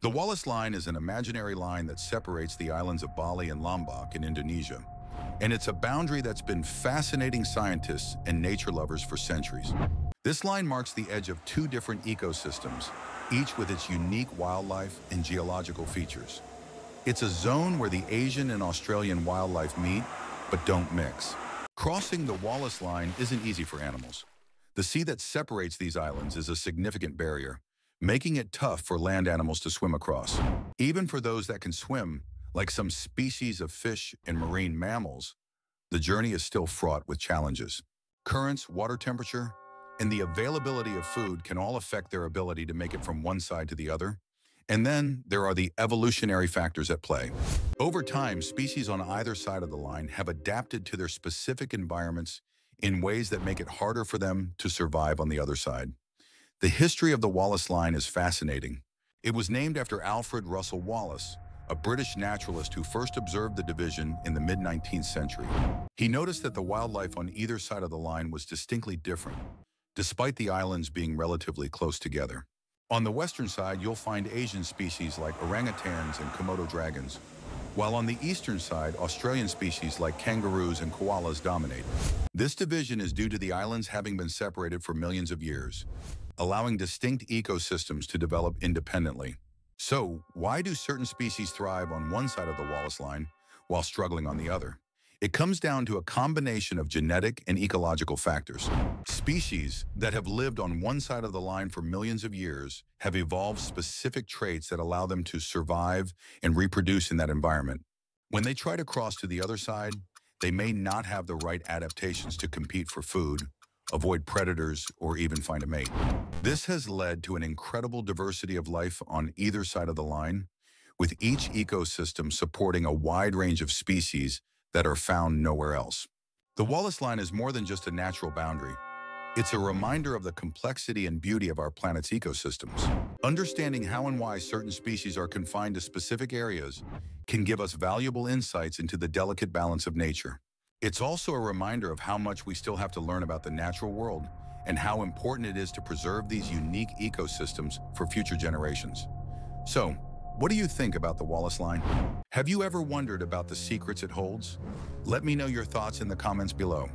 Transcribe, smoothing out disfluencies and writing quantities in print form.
The Wallace Line is an imaginary line that separates the islands of Bali and Lombok in Indonesia. And it's a boundary that's been fascinating scientists and nature lovers for centuries. This line marks the edge of two different ecosystems, each with its unique wildlife and geological features. It's a zone where the Asian and Australian wildlife meet, but don't mix. Crossing the Wallace Line isn't easy for animals. The sea that separates these islands is a significant barrier, making it tough for land animals to swim across. Even for those that can swim, like some species of fish and marine mammals, the journey is still fraught with challenges. Currents, water temperature, and the availability of food can all affect their ability to make it from one side to the other. And then there are the evolutionary factors at play. Over time, species on either side of the line have adapted to their specific environments in ways that make it harder for them to survive on the other side. The history of the Wallace Line is fascinating. It was named after Alfred Russel Wallace, a British naturalist who first observed the division in the mid-19th century. He noticed that the wildlife on either side of the line was distinctly different, despite the islands being relatively close together. On the western side, you'll find Asian species like orangutans and Komodo dragons, while on the eastern side, Australian species like kangaroos and koalas dominate. This division is due to the islands having been separated for millions of years, allowing distinct ecosystems to develop independently. So, why do certain species thrive on one side of the Wallace Line while struggling on the other? It comes down to a combination of genetic and ecological factors. Species that have lived on one side of the line for millions of years have evolved specific traits that allow them to survive and reproduce in that environment. When they try to cross to the other side, they may not have the right adaptations to compete for food, avoid predators, or even find a mate. This has led to an incredible diversity of life on either side of the line, with each ecosystem supporting a wide range of species that are found nowhere else. The Wallace Line is more than just a natural boundary. It's a reminder of the complexity and beauty of our planet's ecosystems. Understanding how and why certain species are confined to specific areas can give us valuable insights into the delicate balance of nature. It's also a reminder of how much we still have to learn about the natural world and how important it is to preserve these unique ecosystems for future generations. So, what do you think about the Wallace Line? Have you ever wondered about the secrets it holds? Let me know your thoughts in the comments below.